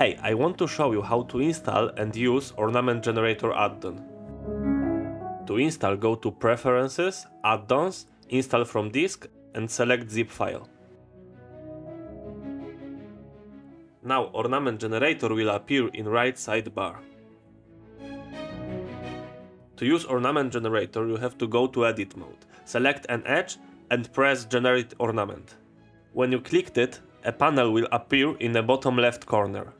Hey, I want to show you how to install and use Ornament Generator add-on. To install, go to Preferences, Add-ons, Install from Disk and select zip file. Now Ornament Generator will appear in right sidebar. To use Ornament Generator, you have to go to Edit mode, select an edge and press Generate Ornament. When you clicked it, a panel will appear in the bottom left corner.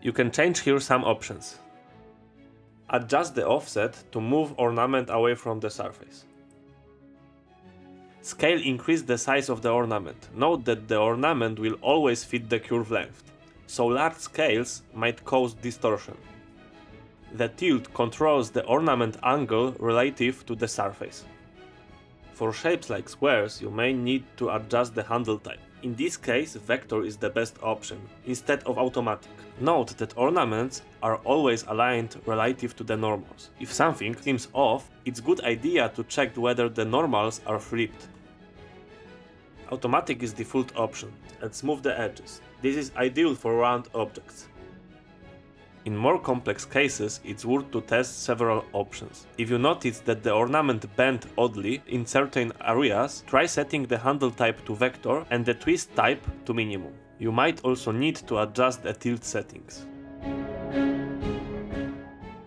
You can change here some options. Adjust the offset to move ornament away from the surface. Scale increase the size of the ornament. Note that the ornament will always fit the curve length, so large scales might cause distortion. The tilt controls the ornament angle relative to the surface. For shapes like squares, you may need to adjust the handle type. In this case, vector is the best option, instead of automatic. Note that ornaments are always aligned relative to the normals. If something seems off, it's a good idea to check whether the normals are flipped. Automatic is the default option, and smooth the edges. This is ideal for round objects. In more complex cases, it's worth to test several options. If you notice that the ornament bent oddly in certain areas, try setting the handle type to vector and the twist type to minimum. You might also need to adjust the tilt settings.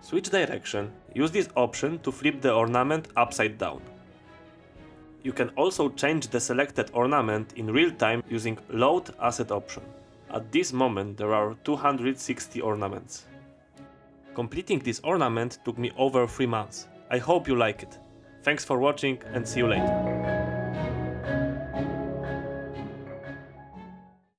Switch direction. Use this option to flip the ornament upside down. You can also change the selected ornament in real time using Load Asset option. At this moment there are 260 ornaments. Completing this ornament took me over 3 months. I hope you like it. Thanks for watching and see you later.